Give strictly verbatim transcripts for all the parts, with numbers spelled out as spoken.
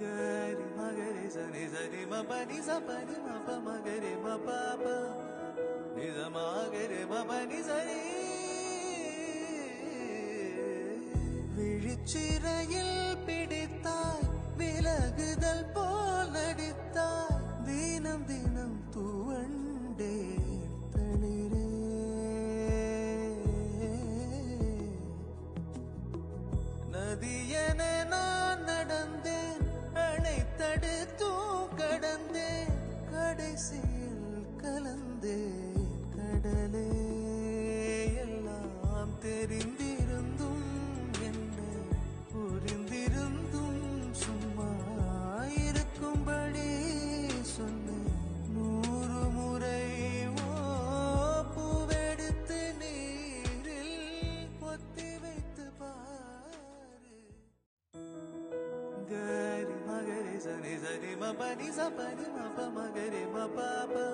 gari magare sa ni sa ni ma pa ni sa pa ni ma pa magare ma pa pa ni sa magare ma pa ni sa ni vilichirayil pidithai vilagudal pol nadithai dinam dinam thuvande thalire nadiyene naan nadandhen anai taduthu kadandhe kadaisil kalandhe kadale ellam therindhirundum enne purindhirundum summa irukkumbadi sonne nooru murai oopuveduthu neeril potti veithu paaru gari magare sane sane ma pani sa pani ma pa magare ma pa pa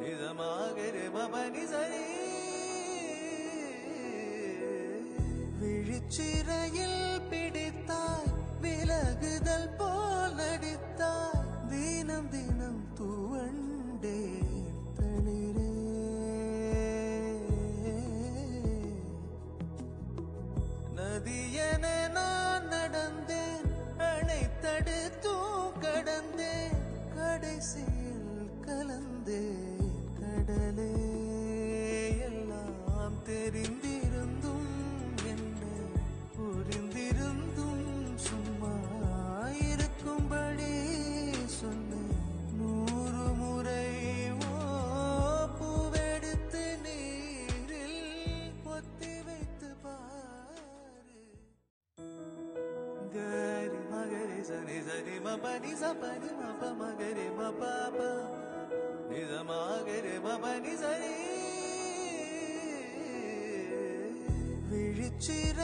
Nidamagare mapani sari Vilichirayil pidithai vilagudal pol nadithai dinam dinam thuvande thalire nadiyene naan nadandhen anai taduthu kadandhen kadaisil kalandhe கடலே எல்லாம் தெரிந்திருந்தும் என்னை புரிந்திருந்தும் சும்மா இருக்கும்படி சொன்ன நூறு முறை ஓப்புவெடுத்து நீரில் பொத்தி வைத்து பாரு கரி மகரி சனி சனி மபனி சபனி மப மகரி மபாபா Nidamagare mapani sari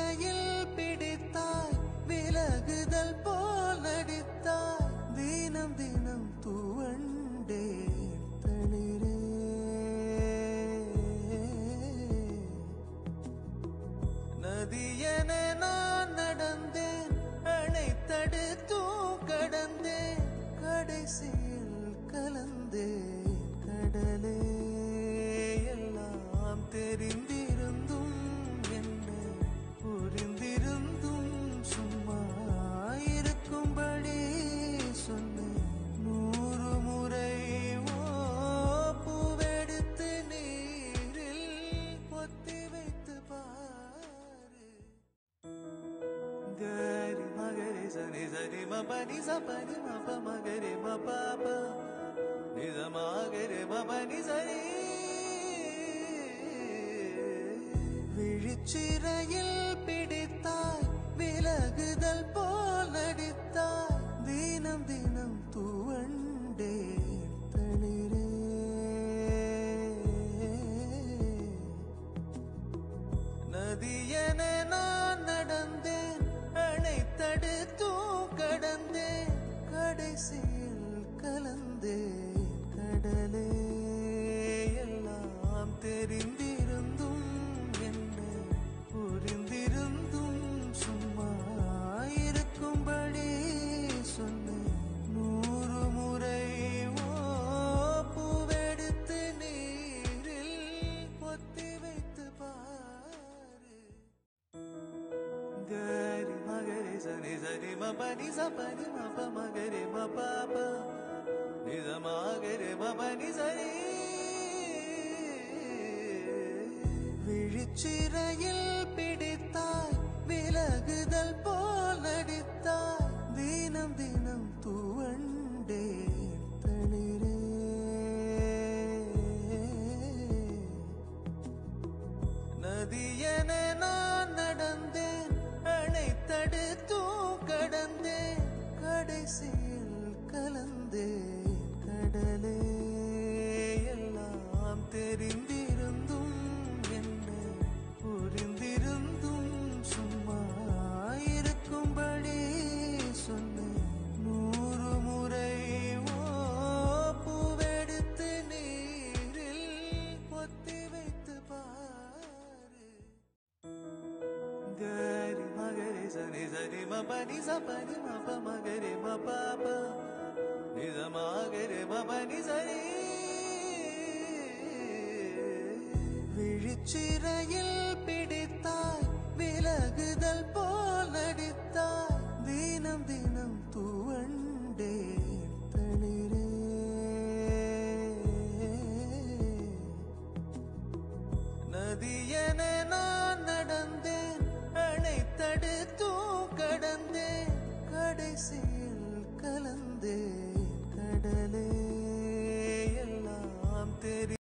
Vilichirayil pidithai vilagudal pol nadithai dinam dinam thuvande thalire nadiyene naan nadandhen anai taduthu kadandhen kadaisil kalandhen கடலே எல்லாம் தெரிந்திருந்தும் என்னை புரிந்திருந்தும் சும்மா இருக்கும்படி சொன்ன நூறு முறை ஓப்புவெடுத்து நீரில் பொத்தி வைத்து பாரு கரி மகரி சனி சனி மபனி சபனி மப மகரி மபாபா Nidamagare mapani sari Vilichirayil pidithai vilagudal pol nadithai dinam dinam thuvande thalire nadiyene naan nadandhen anai taduthu kadandhen kadaisil kalandhen கடலே எல்லாம் தெரிந்திருந்தும் என்னை புரிந்திருந்தும் சும்மா இருக்கும்படி சொன்ன நூறு முறை ஓப்புவெடுத்து நீரில் பொத்தி வைத்து பாரு கரி மகரி சனி சனி மபனி சபனி மப மகரி மபாபா Nidamagare mapani sari Vilichirayil pidithai vilagudal pol nadithai dinam dinam thuvande thalire nadiyene naan nadandhen anai taduthu kadandhen kadaisil kalandhen கடலே எல்லாம் தெரிந்திருந்தும் என்னை புரிந்திருந்தும் சும்மா இருக்க ni za re ma pa ni za pa ni ma pa ma ga re ma pa pa ni za ma ga re ma pa ni za re. Vizhichirayil